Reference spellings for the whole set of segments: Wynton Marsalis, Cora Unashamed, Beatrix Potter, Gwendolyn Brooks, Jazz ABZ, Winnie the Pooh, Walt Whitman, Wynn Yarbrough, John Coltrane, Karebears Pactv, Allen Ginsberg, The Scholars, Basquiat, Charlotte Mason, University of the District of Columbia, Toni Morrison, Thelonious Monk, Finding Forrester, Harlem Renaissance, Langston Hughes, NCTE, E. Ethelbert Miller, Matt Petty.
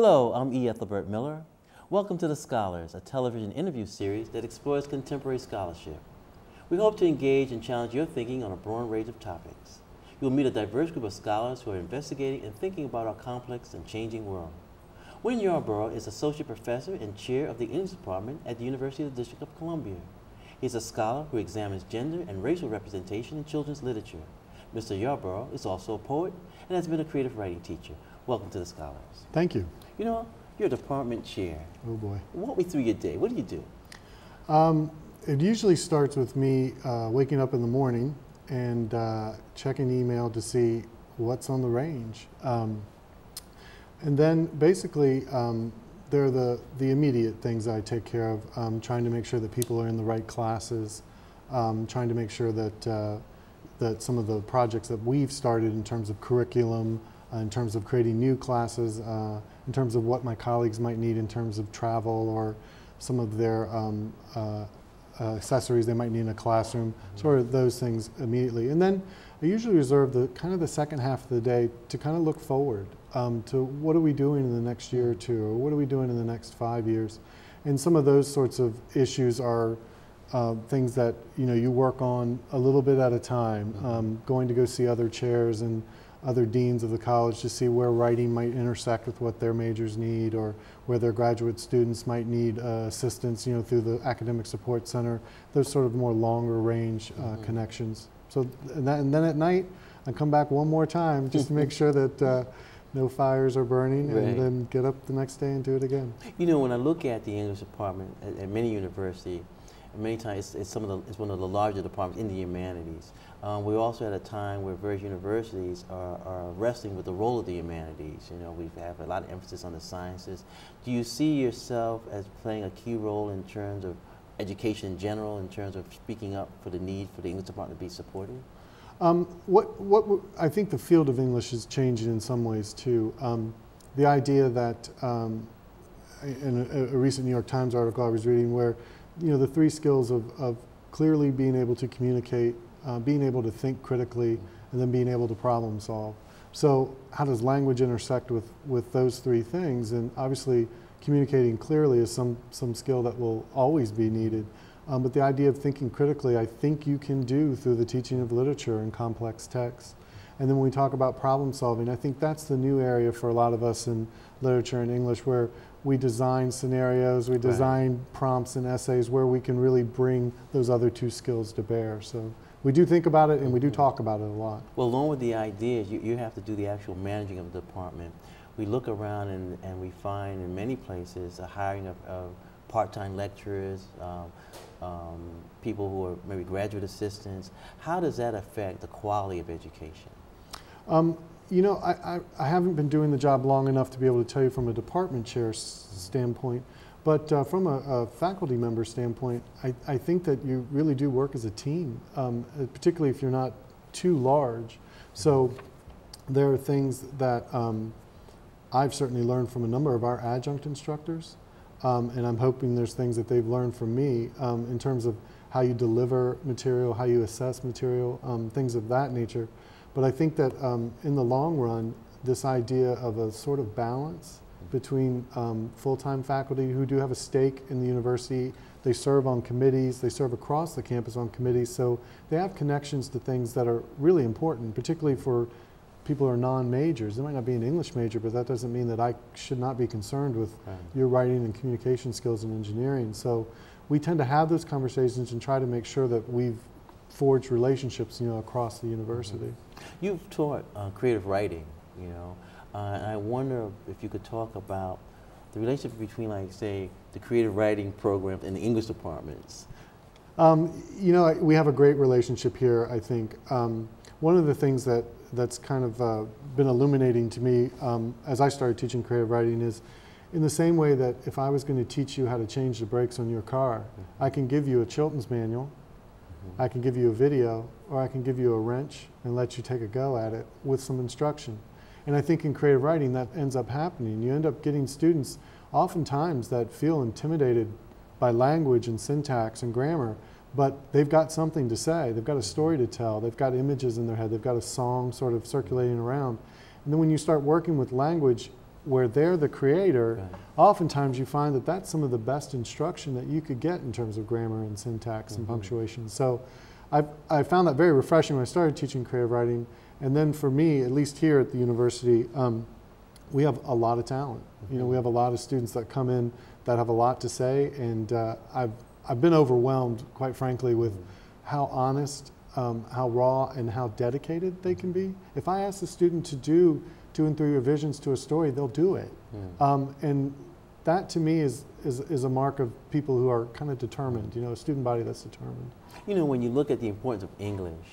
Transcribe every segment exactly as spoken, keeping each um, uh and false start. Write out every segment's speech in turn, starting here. Hello, I'm E. Ethelbert Miller. Welcome to The Scholars, a television interview series that explores contemporary scholarship. We hope to engage and challenge your thinking on a broad range of topics. You'll meet a diverse group of scholars who are investigating and thinking about our complex and changing world. Wynn Yarbrough is Associate Professor and Chair of the English Department at the University of the District of Columbia. He's a scholar who examines gender and racial representation in children's literature. Mister Yarbrough is also a poet and has been a creative writing teacher. Welcome to The Scholars. Thank you. You know, you're a department chair. Oh boy. Walk me through your day. What do you do? Um, it usually starts with me uh, waking up in the morning and uh, checking email to see what's on the range. Um, and then basically, um, there are the, the immediate things I take care of, um, trying to make sure that people are in the right classes, um, trying to make sure that, uh, that some of the projects that we've started in terms of curriculum, Uh, in terms of creating new classes, uh, in terms of what my colleagues might need in terms of travel or some of their um, uh, uh, accessories they might need in a classroom, mm-hmm. sort of those things immediately. And then I usually reserve the kind of the second half of the day to kind of look forward um, to what are we doing in the next year or two, or what are we doing in the next five years. And some of those sorts of issues are Uh, things that you know you work on a little bit at a time, mm-hmm. um, going to go see other chairs and other deans of the college to see where writing might intersect with what their majors need, or where their graduate students might need uh, assistance you know through the Academic Support Center, those sort of more longer range uh, mm-hmm. connections. So and, that, and then at night I come back one more time just to make sure that uh, no fires are burning, right. And then get up the next day and do it again. You know, when I look at the English department at, at many universities, many times, it's, it's, some of the, it's one of the larger departments in the humanities. Um, we're also at a time where various universities are, are wrestling with the role of the humanities. You know, we have a lot of emphasis on the sciences. Do you see yourself as playing a key role in terms of education in general, in terms of speaking up for the need for the English department to be supported? Um, what, what w I think the field of English is changing in some ways, too. Um, the idea that, um, in a, a recent New York Times article I was reading where you know, the three skills of, of clearly being able to communicate, uh, being able to think critically, and then being able to problem solve. So how does language intersect with, with those three things? And obviously communicating clearly is some, some skill that will always be needed. Um, but the idea of thinking critically, I think you can do through the teaching of literature and complex texts. And then when we talk about problem solving, I think that's the new area for a lot of us in literature and English, where we design scenarios, we design right. prompts and essays where we can really bring those other two skills to bear. So we do think about it and we do talk about it a lot. Well, along with the ideas, you, you have to do the actual managing of the department. We look around and, and we find in many places a hiring of, of part-time lecturers, um, um, people who are maybe graduate assistants. How does that affect the quality of education? Um, You know, I, I, I haven't been doing the job long enough to be able to tell you from a department chair s standpoint, but uh, from a, a faculty member standpoint, I, I think that you really do work as a team, um, particularly if you're not too large. So there are things that um, I've certainly learned from a number of our adjunct instructors, um, and I'm hoping there's things that they've learned from me um, in terms of how you deliver material, how you assess material, um, things of that nature. But I think that um, in the long run, this idea of a sort of balance between um, full-time faculty who do have a stake in the university, they serve on committees, they serve across the campus on committees, so they have connections to things that are really important, particularly for people who are non-majors. They might not be an English major, but that doesn't mean that I should not be concerned with right. your writing and communication skills and engineering. So we tend to have those conversations and try to make sure that we've forged relationships, you know, across the university. Mm-hmm. You've taught uh, creative writing, you know, uh, and I wonder if you could talk about the relationship between, like, say, the creative writing program and the English departments. Um, you know, I, we have a great relationship here, I think. Um, one of the things that, that's kind of uh, been illuminating to me um, as I started teaching creative writing is, in the same way that if I was going to teach you how to change the brakes on your car, mm-hmm. I can give you a Chilton's manual, I can give you a video, or I can give you a wrench and let you take a go at it with some instruction. And I think in creative writing that ends up happening. You end up getting students oftentimes that feel intimidated by language and syntax and grammar, but they've got something to say, they've got a story to tell, they've got images in their head, they've got a song sort of circulating around. And then when you start working with language, where they're the creator, right. Oftentimes you find that that's some of the best instruction that you could get in terms of grammar and syntax mm-hmm. and punctuation. So I, I found that very refreshing when I started teaching creative writing. And then for me, at least here at the university, um, we have a lot of talent. Mm-hmm. You know, we have a lot of students that come in that have a lot to say. And uh, I've, I've been overwhelmed, quite frankly, with how honest, um, how raw, and how dedicated they can be. If I ask the student to do two and three revisions to a story, they'll do it. Mm. Um, and that to me is, is, is a mark of people who are kind of determined, you know, a student body that's determined. You know, when you look at the importance of English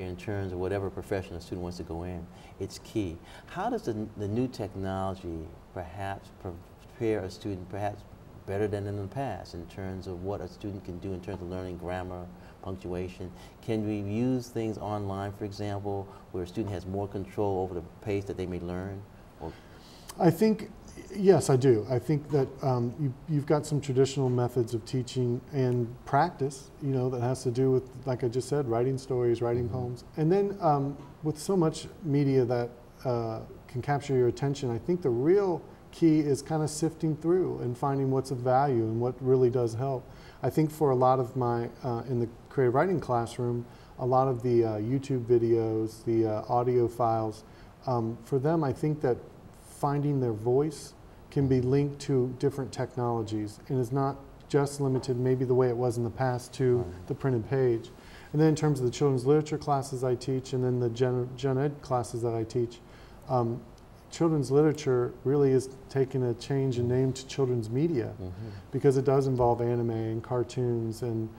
in terms of whatever profession a student wants to go in, it's key. How does the, the new technology perhaps prepare a student perhaps better than in the past in terms of what a student can do in terms of learning grammar, punctuation? Can we use things online, for example, where a student has more control over the pace that they may learn? Or I think, yes, I do. I think that um, you, you've got some traditional methods of teaching and practice, you know, that has to do with, like I just said, writing stories, writing mm-hmm. poems. And then um, with so much media that uh, can capture your attention, I think the real key is kind of sifting through and finding what's of value and what really does help. I think for a lot of my, uh, in the creative writing classroom, a lot of the uh, YouTube videos, the uh, audio files, um, for them I think that finding their voice can be linked to different technologies and is not just limited maybe the way it was in the past to right. the printed page. And then in terms of the children's literature classes I teach and then the gen, gen ed classes that I teach, um, children's literature really is taking a change in name to children's media mm-hmm. because it does involve anime and cartoons and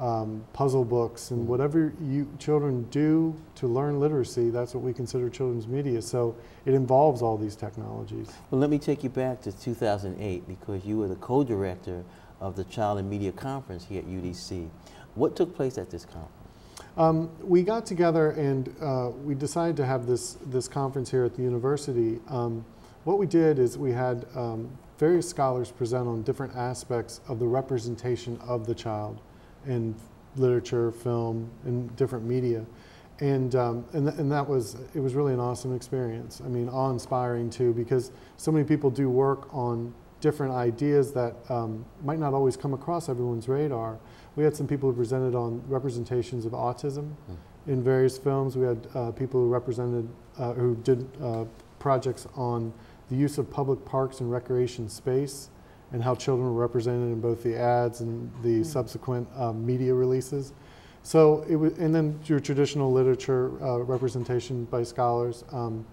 um, puzzle books and mm-hmm. whatever you children do to learn literacy, that's what we consider children's media. So it involves all these technologies. Well, let me take you back to two thousand eight because you were the co-director of the Child and Media Conference here at U D C. What took place at this conference? Um, we got together and uh, we decided to have this, this conference here at the university. Um, what we did is we had um, various scholars present on different aspects of the representation of the child in literature, film, and different media. And, um, and, th and that was, it was really an awesome experience. I mean, awe-inspiring too, because so many people do work on different ideas that um, might not always come across everyone's radar. We had some people who presented on representations of autism mm. in various films. We had uh, people who represented, uh, who did uh, projects on the use of public parks and recreation space and how children were represented in both the ads and the mm. subsequent uh, media releases. So it was, and then your traditional literature uh, representation by scholars, um,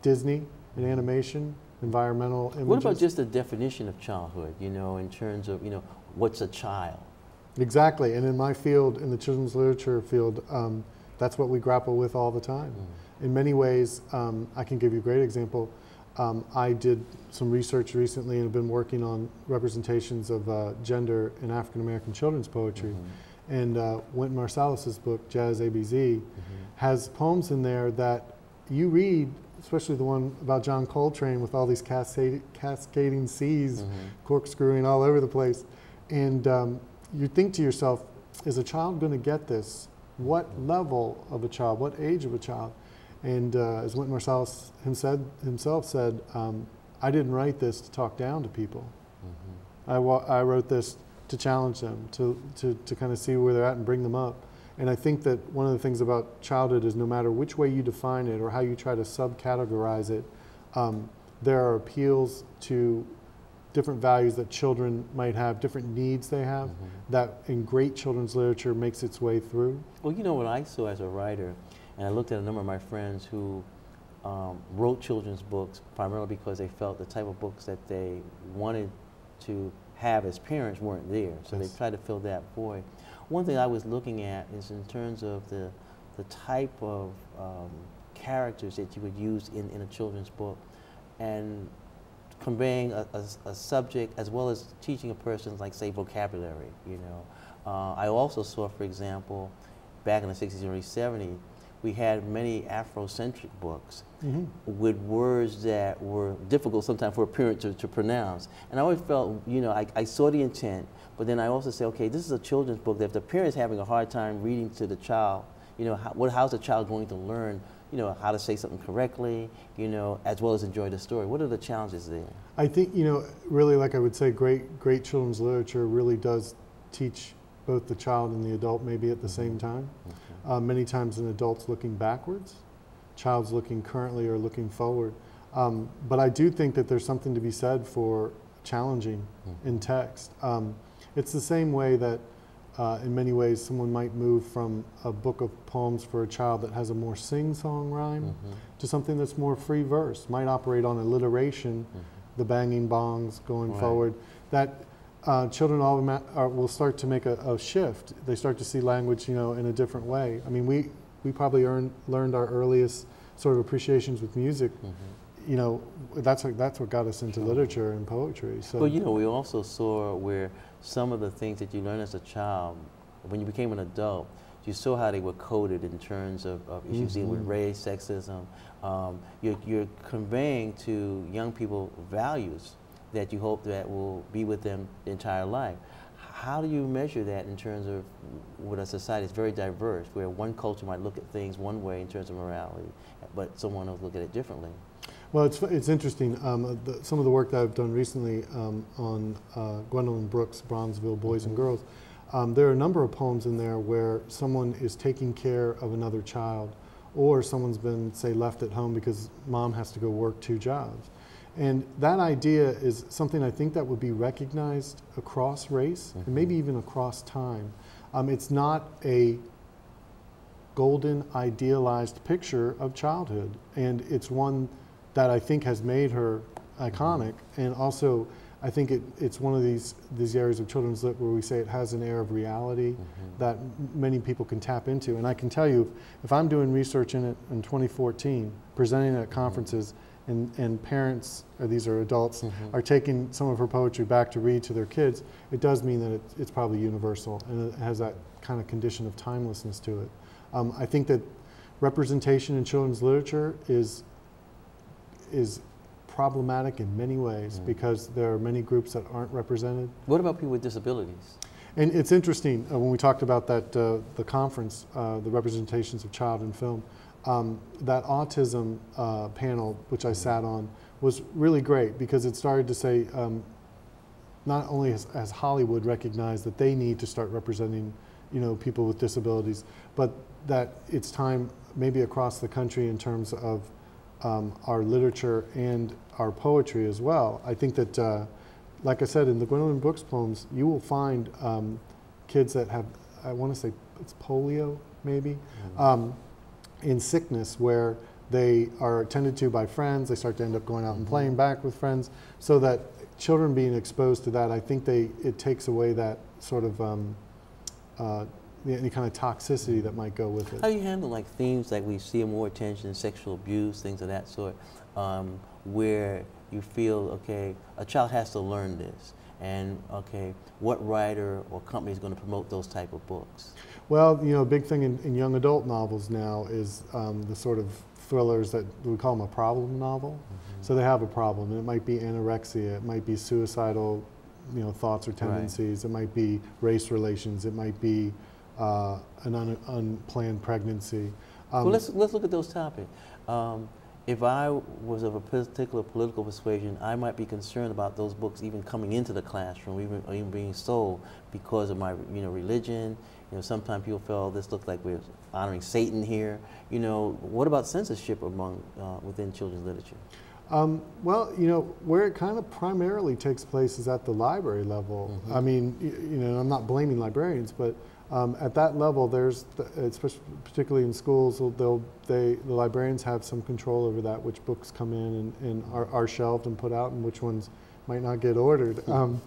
Disney and animation, environmental images. What about just the definition of childhood, you know, in terms of, you know, what's a child? Exactly, and in my field, in the children's literature field, um, that's what we grapple with all the time. Mm. In many ways, um, I can give you a great example. Um, I did some research recently and have been working on representations of uh, gender in African-American children's poetry. Mm-hmm. And uh, Wynton Marsalis's book, Jazz A B Z, mm-hmm. has poems in there that you read, especially the one about John Coltrane with all these cascade cascading C's, mm-hmm. corkscrewing all over the place. And um, you think to yourself, is a child going to get this? What level of a child? What age of a child? And uh, as Wynton Marsalis himself said, um, I didn't write this to talk down to people. Mm-hmm. I, wa I wrote this to challenge them, to, to, to kind of see where they're at and bring them up. And I think that one of the things about childhood is no matter which way you define it or how you try to subcategorize it, um, there are appeals to different values that children might have, different needs they have, mm-hmm. that in great children's literature makes its way through. Well, you know what I saw as a writer, and I looked at a number of my friends who um, wrote children's books primarily because they felt the type of books that they wanted to have as parents weren't there, so yes. they tried to fill that void. One thing I was looking at is in terms of the, the type of um, characters that you would use in, in a children's book, and conveying a, a, a subject as well as teaching a person, like say vocabulary, you know. Uh, I also saw, for example, back in the sixties and early seventies, we had many Afrocentric books mm-hmm. with words that were difficult sometimes for a parent to, to pronounce. And I always felt, you know, I, I saw the intent, but then I also say, okay, this is a children's book that if the parent's having a hard time reading to the child, you know, how, what, how's the child going to learn you know, how to say something correctly, you know, as well as enjoy the story? What are the challenges there? I think, you know, really, like I would say, great, great children's literature really does teach both the child and the adult maybe at the same time. Okay. Uh, many times an adult's looking backwards, child's looking currently or looking forward. Um, but I do think that there's something to be said for challenging mm. in text. Um, it's the same way that uh, in many ways someone might move from a book of poems for a child that has a more sing-song rhyme mm-hmm. to something that's more free verse, might operate on alliteration, mm-hmm. the banging bongs going right. forward. That uh, children all are, will start to make a, a shift. They start to see language, you know, in a different way. I mean, we, we probably earned, learned our earliest sort of appreciations with music mm-hmm. you know, that's what, that's what got us into literature and poetry. So. Well, you know, we also saw where some of the things that you learned as a child, when you became an adult, you saw how they were coded in terms of, of issues mm-hmm. dealing with race, sexism. Um, you're, you're conveying to young people values that you hope that will be with them the entire life. How do you measure that in terms of what a society is very diverse, where one culture might look at things one way in terms of morality, but someone else look at it differently? Well, it's, it's interesting. Um, the, some of the work that I've done recently um, on uh, Gwendolyn Brooks, Bronzeville Boys mm-hmm. and Girls, um, there are a number of poems in there where someone is taking care of another child, or someone's been, say, left at home because mom has to go work two jobs. And that idea is something I think that would be recognized across race mm-hmm. and maybe even across time. Um, it's not a golden, idealized picture of childhood, and it's one that I think has made her iconic. And also, I think it, it's one of these, these areas of children's lit where we say it has an air of reality mm-hmm. that many people can tap into. And I can tell you, if I'm doing research in it in twenty fourteen, presenting at conferences, and, and parents, or these are adults, mm-hmm. are taking some of her poetry back to read to their kids, it does mean that it, it's probably universal, and it has that kind of condition of timelessness to it. Um, I think that representation in children's literature is is problematic in many ways mm. because there are many groups that aren't represented. What about people with disabilities? And it's interesting, uh, when we talked about that, uh, the conference, uh, the representations of child in film, um, that autism uh, panel, which I sat on, was really great because it started to say, um, not only has, has Hollywood recognized that they need to start representing, you know, people with disabilities, but that it's time maybe across the country in terms of Um, our literature and our poetry as well. I think that, uh, like I said, in the Gwendolyn Brooks poems, you will find um, kids that have, I want to say it's polio maybe, mm-hmm. um, in sickness where they are attended to by friends, they start to end up going out mm-hmm. and playing back with friends, so that children being exposed to that, I think they it takes away that sort of um, uh, any kind of toxicity that might go with it. How do you handle like themes like we see more attention, sexual abuse, things of that sort, um, where you feel, okay, a child has to learn this, and okay, what writer or company is going to promote those type of books? Well, you know, a big thing in, in young adult novels now is um, the sort of thrillers that we call them a problem novel. Mm-hmm. So they have a problem, and it might be anorexia, it might be suicidal, you know, thoughts or tendencies, right. it might be race relations, it might be Uh, an un unplanned pregnancy. Um, well, let's, let's look at those topics. Um, if I was of a particular political persuasion, I might be concerned about those books even coming into the classroom, even, or even being sold because of my, you know, religion. You know, sometimes people feel this looks like we're honoring Satan here. You know, what about censorship among uh, within children's literature? Um, well, you know, where it kind of primarily takes place is at the library level. Mm-hmm. I mean, you, you know, I'm not blaming librarians, but Um, at that level, there's, the, particularly in schools, they'll, they, the librarians have some control over that, which books come in and, and are, are shelved and put out and which ones might not get ordered. Um,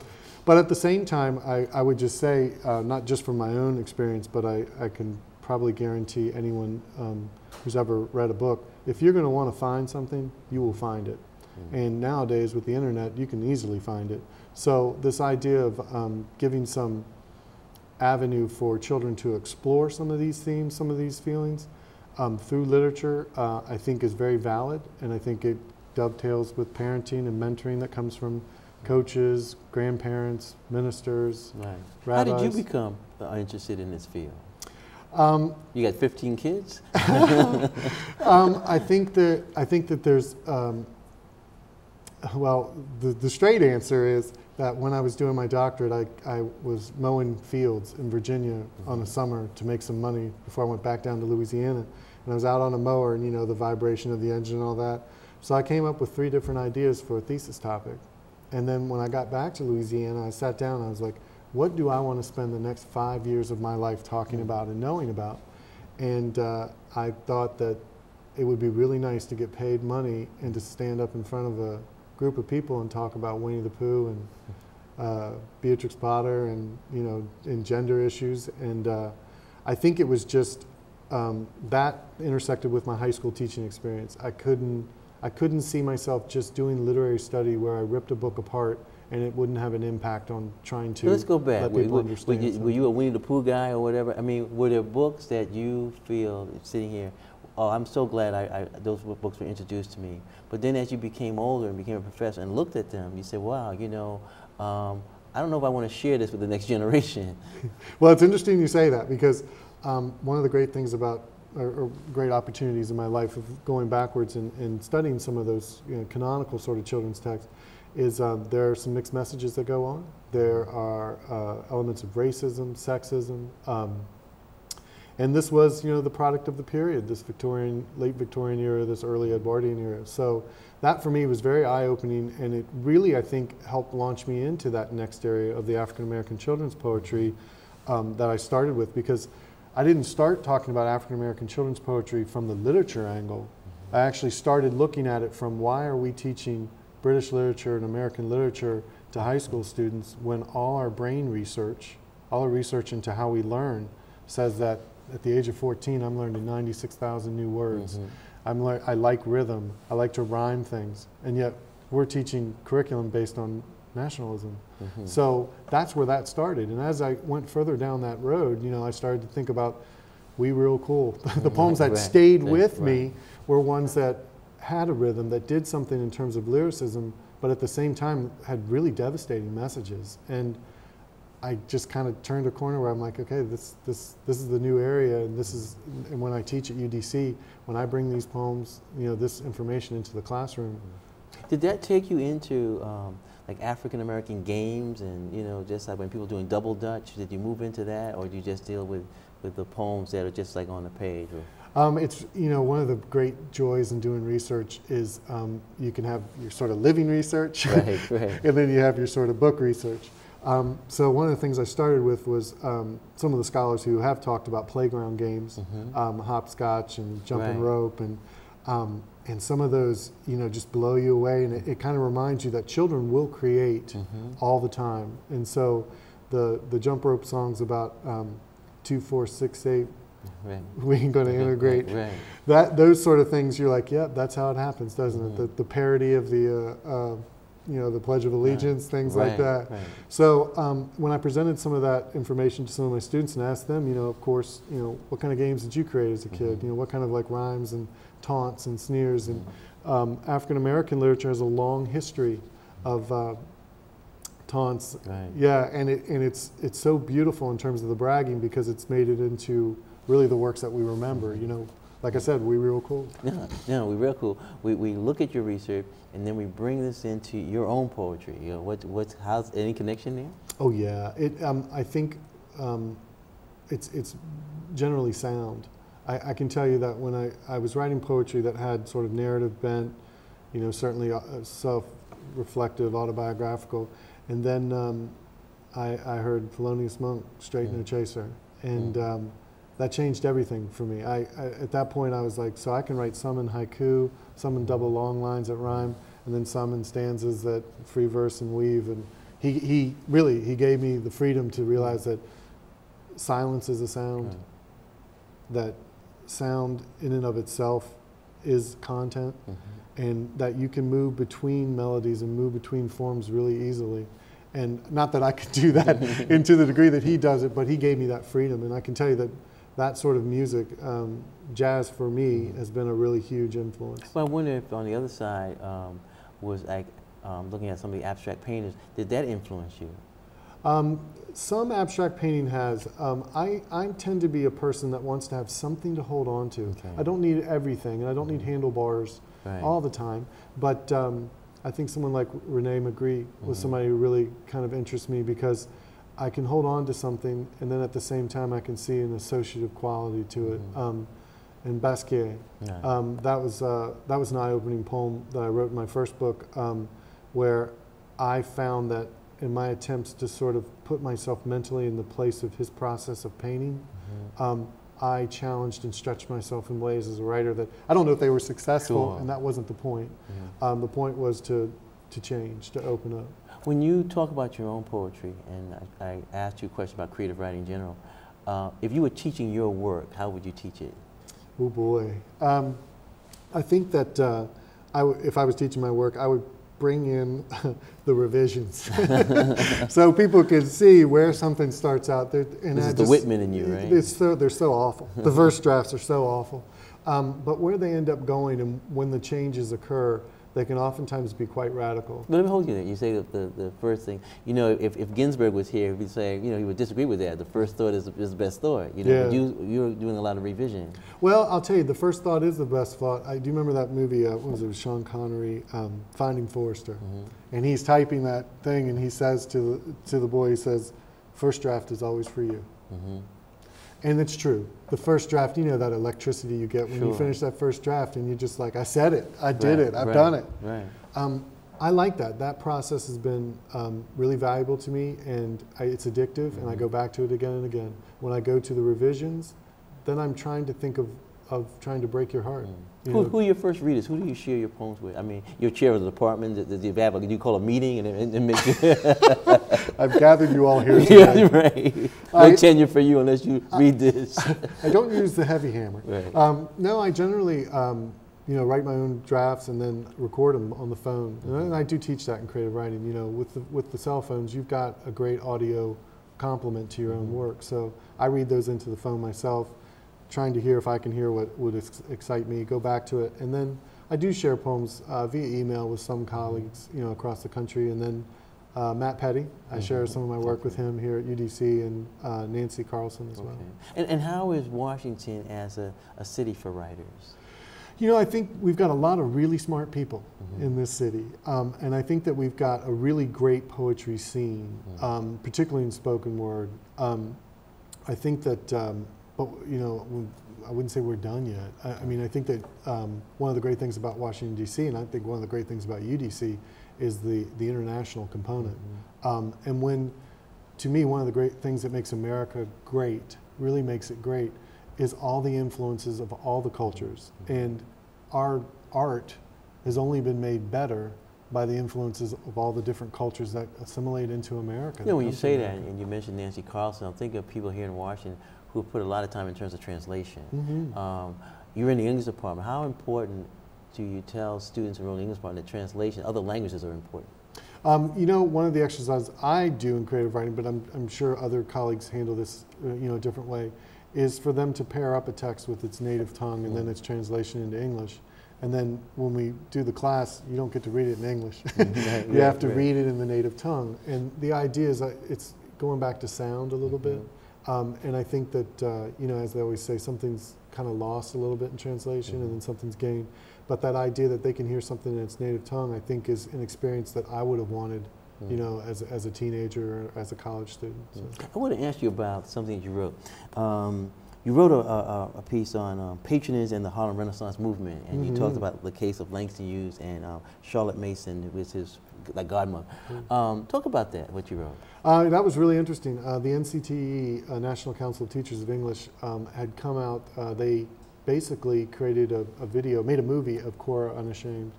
but at the same time, I, I would just say, uh, not just from my own experience, but I, I can probably guarantee anyone um, who's ever read a book, if you're going to want to find something, you will find it. Mm-hmm. And nowadays, with the internet, you can easily find it. So this idea of um, giving some avenue for children to explore some of these themes, some of these feelings um, through literature, uh, I think is very valid, and I think it dovetails with parenting and mentoring that comes from coaches, grandparents, ministers, right. rabbis. How did you become interested in this field? Um, you got fifteen kids? um, I think that I think that there's um, well, the, the straight answer is that when I was doing my doctorate, I, I was mowing fields in Virginia mm-hmm. on the summer to make some money before I went back down to Louisiana. And I was out on a mower, and you know, the vibration of the engine and all that. So I came up with three different ideas for a thesis topic. And then when I got back to Louisiana, I sat down and I was like, what do I want to spend the next five years of my life talking about and knowing about? And uh, I thought that it would be really nice to get paid money and to stand up in front of a group of people and talk about Winnie the Pooh and uh, Beatrix Potter and, you know, and gender issues. And uh, I think it was just um, that intersected with my high school teaching experience. I couldn't, I couldn't see myself just doing literary study where I ripped a book apart and it wouldn't have an impact on trying to Let's go back. let people were, understand. Were you, were you a Winnie the Pooh guy or whatever? I mean, were there books that you feel sitting here, oh, I'm so glad I, I, those books were introduced to me. But then as you became older and became a professor and looked at them, you said, wow, you know, um, I don't know if I want to share this with the next generation. Well, it's interesting you say that because um, one of the great things about Or, or great opportunities in my life of going backwards and, and studying some of those, you know, canonical sort of children's texts is um, there are some mixed messages that go on. There are uh, elements of racism, sexism, um, and this was, you know, the product of the period, this Victorian, late Victorian era, this early Edwardian era. So that for me was very eye-opening, and it really, I think, helped launch me into that next area of the African-American children's poetry um, that I started with, because I didn't start talking about African-American children's poetry from the literature angle. I actually started looking at it from why are we teaching British literature and American literature to high school students when all our brain research, all our research into how we learn says that at the age of fourteen I'm learning ninety-six thousand new words. Mm-hmm. I'm lear- I like rhythm, I like to rhyme things, and yet we're teaching curriculum based on nationalism. Mm-hmm. So that's where that started. And as I went further down that road, you know, I started to think about We Real Cool. the poems that right. stayed right. with right. me were ones that had a rhythm, that did something in terms of lyricism, but at the same time had really devastating messages. And I just kind of turned a corner where I'm like, okay, this this this is the new area, and this is, and when I teach at U D C, when I bring these poems, you know, this information into the classroom. Did that take you into um, like African American games and, you know, just like when people are doing double Dutch, did you move into that, or do you just deal with, with the poems that are just like on the page? Or? Um, it's, you know, one of the great joys in doing research is um, you can have your sort of living research, right, right. and then you have your sort of book research. Um, so one of the things I started with was um, some of the scholars who have talked about playground games, mm-hmm. um, hopscotch and jumping right. rope and um, And some of those, you know, just blow you away, and it, it kind of reminds you that children will create mm-hmm. all the time. And so, the the jump rope song's about um, two, four, six, eight. Right. We ain't going to integrate right. that. Those sort of things. You're like, yep, yeah, that's how it happens, doesn't mm-hmm. it? The, the parody of the, uh, uh, you know, the Pledge of Allegiance, right. things right. like that. Right. So um, when I presented some of that information to some of my students and asked them, you know, of course, you know, what kind of games did you create as a kid? Mm-hmm. You know, what kind of like rhymes and taunts and sneers, and um, African American literature has a long history of uh, taunts. Right. Yeah, and it and it's it's so beautiful in terms of the bragging because it's made it into really the works that we remember. You know, like I said, We Real Cool. No, no, We Real Cool. We we look at your research and then we bring this into your own poetry. You know, what what's how's any connection there? Oh yeah, it. Um, I think um, it's it's generally sound. I, I can tell you that when I, I was writing poetry that had sort of narrative bent, you know, certainly self-reflective, autobiographical, and then um, I, I heard Thelonious Monk, Straight No Chaser, and um, that changed everything for me. I, I at that point I was like, so I can write some in haiku, some in double long lines that rhyme, and then some in stanzas that free verse and weave, and he, he really, he gave me the freedom to realize that silence is a sound, okay. that sound in and of itself is content, mm-hmm. and that you can move between melodies and move between forms really easily. And not that I could do that into the degree that he does it, but he gave me that freedom. And I can tell you that that sort of music, um, jazz for me, mm-hmm. has been a really huge influence. Well, I wonder if on the other side um, was like um, looking at some of the abstract painters, did that influence you? Um, some abstract painting has. Um, I, I tend to be a person that wants to have something to hold on to. Okay. I don't need everything, and I don't mm-hmm. need handlebars right. all the time. But um, I think someone like Rene Magritte mm-hmm. was somebody who really kind of interests me because I can hold on to something, and then at the same time I can see an associative quality to it. Mm-hmm. um, and Basquiat, yeah. um, that was uh, that was an eye-opening poem that I wrote in my first book, um, where I found that in my attempts to sort of put myself mentally in the place of his process of painting, mm-hmm. um, I challenged and stretched myself in ways as a writer that, I don't know if they were successful, sure. and that wasn't the point. Yeah. Um, the point was to, to change, to open up. When you talk about your own poetry, and I, I asked you a question about creative writing in general, uh, if you were teaching your work, how would you teach it? Oh boy. Um, I think that uh, I w if I was teaching my work, I would bring in the revisions. So people could see where something starts out. There, and this I is just, the Whitman in you, right? It's so, they're so awful. The verse drafts are so awful. Um, but where they end up going and when the changes occur, they can oftentimes be quite radical. But let me hold you there. You say that the, the first thing, you know, if, if Ginsberg was here, he'd say, you know, he would disagree with that. The first thought is, is the best thought. You know, yeah. but you, you're doing a lot of revision. Well, I'll tell you, the first thought is the best thought. I do remember that movie, uh, what was it, with Sean Connery, um, Finding Forrester. Mm-hmm. And he's typing that thing and he says to the, to the boy, he says, first draft is always for you. Mm-hmm. And it's true. The first draft, you know that electricity you get when sure. you finish that first draft and you're just like, I said it, I did right, it, I've right, done it. Right. Um, I like that. That process has been um, really valuable to me, and I, it's addictive, mm-hmm. and I go back to it again and again. When I go to the revisions, then I'm trying to think of, of trying to break your heart. Mm-hmm. You who, who are your first readers? Who do you share your poems with? I mean, your chair of the department, the, the, the do you call a meeting and, and, and make you I've gathered you all here today. Yeah, right. I, no tenure for you unless you I, read this. I don't use the heavy hammer. Right. Um, no, I generally um, you know, write my own drafts and then record them on the phone. Mm-hmm. And I do teach that in creative writing. You know, with the, with the cell phones, you've got a great audio complement to your mm-hmm. own work. So I read those into the phone myself, trying to hear if I can hear what would ex excite me, go back to it. And then I do share poems uh, via email with some colleagues, you know, across the country. And then uh, Matt Petty, I mm-hmm. share some of my work with him here at U D C, and uh, Nancy Carlson as okay. well. And, and how is Washington as a, a city for writers? You know, I think we've got a lot of really smart people mm-hmm. in this city. Um, and I think that we've got a really great poetry scene, mm-hmm. um, particularly in spoken word. Um, I think that um, But, you know, I wouldn't say we're done yet. I, I mean, I think that um, one of the great things about Washington, D C, and I think one of the great things about U D C, is the, the international component. Mm-hmm. um, and when, to me, one of the great things that makes America great, really makes it great, is all the influences of all the cultures. Mm-hmm. And our art has only been made better by the influences of all the different cultures that assimilate into America. You know, when you say that, and you mentioned Nancy Carlson, I'm thinking of people here in Washington who put a lot of time in terms of translation. Mm-hmm. um, you're in the English department. How important do you tell students who are in the English department that translation, other languages are important? Um, you know, one of the exercises I do in creative writing, but I'm, I'm sure other colleagues handle this uh, you know, a different way, is for them to pair up a text with its native tongue and mm-hmm. then its translation into English. And then when we do the class, you don't get to read it in English. Right, you right, have to right. read it in the native tongue. And the idea is that it's going back to sound a little mm-hmm. bit. Um, and I think that, uh, you know, as they always say, something's kind of lost a little bit in translation mm-hmm. and then something's gained. But that idea that they can hear something in its native tongue, I think, is an experience that I would have wanted, mm-hmm. you know, as, as a teenager or as a college student. So. I want to ask you about something that you wrote. Um, you wrote a, a, a piece on um, patronage and the Harlem Renaissance movement, and mm-hmm. you talked about the case of Langston Hughes and um, Charlotte Mason, who was his like godmother. Mm-hmm. um, talk about that, what you wrote. Uh, that was really interesting. Uh, the N C T E, uh, National Council of Teachers of English, um, had come out. Uh, they basically created a, a video, made a movie of Cora Unashamed,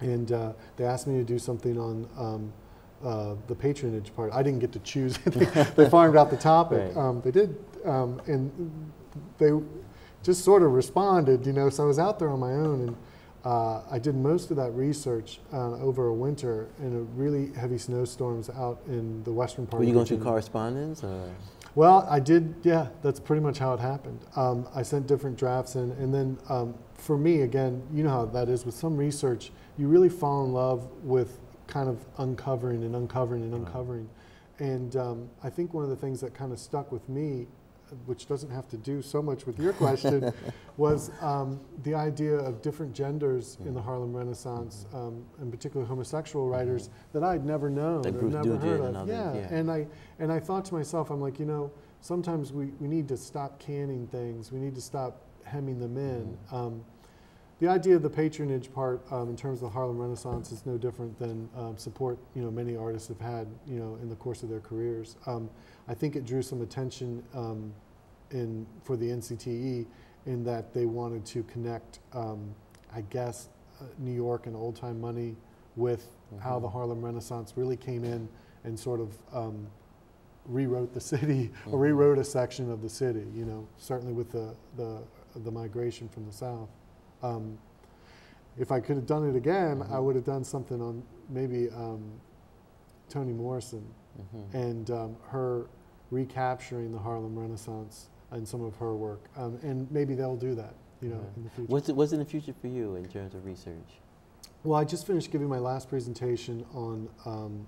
and uh, they asked me to do something on um, uh, the patronage part. I didn't get to choose. they, they farmed out the topic. Right. Um, they did, um, and they just sort of responded, you know, so I was out there on my own. And, Uh, I did most of that research uh, over a winter in a really heavy snowstorms out in the western part. Were you going through correspondence? Or? Well, I did, yeah, that's pretty much how it happened. Um, I sent different drafts in, and then um, for me, again, you know how that is with some research, you really fall in love with kind of uncovering and uncovering and uncovering. And um, I think one of the things that kind of stuck with me, which doesn't have to do so much with your question, was um, the idea of different genders mm. in the Harlem Renaissance, mm-hmm. um, and particularly homosexual writers mm-hmm. that I'd never known or never Dude heard of. Another, yeah. yeah, and I and I thought to myself, I'm like, you know, sometimes we, we need to stop canning things. We need to stop hemming them in. Mm-hmm. um, The idea of the patronage part um, in terms of the Harlem Renaissance is no different than um, support you know many artists have had you know in the course of their careers. Um, I think it drew some attention um, in for the N C T E in that they wanted to connect, um, I guess, uh, New York and old time money with mm-hmm. how the Harlem Renaissance really came in and sort of um, rewrote the city mm-hmm. or rewrote a section of the city. You know, certainly with the the, the migration from the South. Um, if I could have done it again, mm-hmm. I would have done something on maybe um, Toni Morrison mm-hmm. and um, her recapturing the Harlem Renaissance and some of her work. Um, and maybe they'll do that, you know, yeah. in the future. What's, it, what's in the future for you in terms of research? Well, I just finished giving my last presentation on um,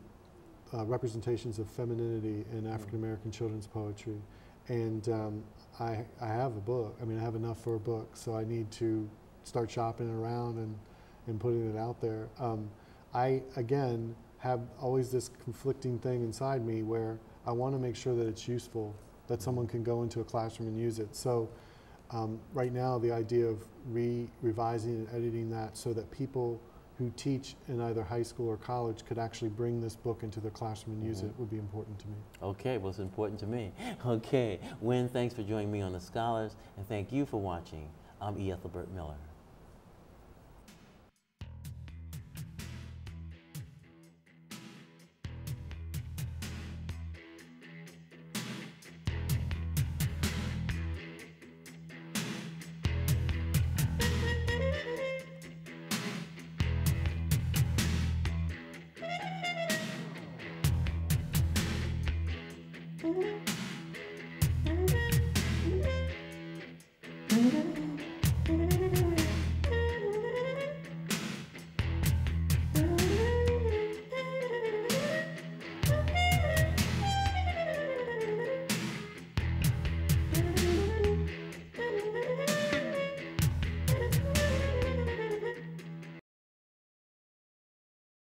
uh, representations of femininity in African-American mm-hmm. children's poetry. And um, I, I have a book. I mean, I have enough for a book, so I need to start shopping around and, and putting it out there. Um, I, again, have always this conflicting thing inside me where I want to make sure that it's useful, that someone can go into a classroom and use it. So um, right now, the idea of re revising and editing that so that people who teach in either high school or college could actually bring this book into their classroom and use mm-hmm. it would be important to me. Okay, well, it's important to me. Okay, Wynn, thanks for joining me on The Scholars, and thank you for watching. I'm E. Ethelbert Miller. Mm-hmm.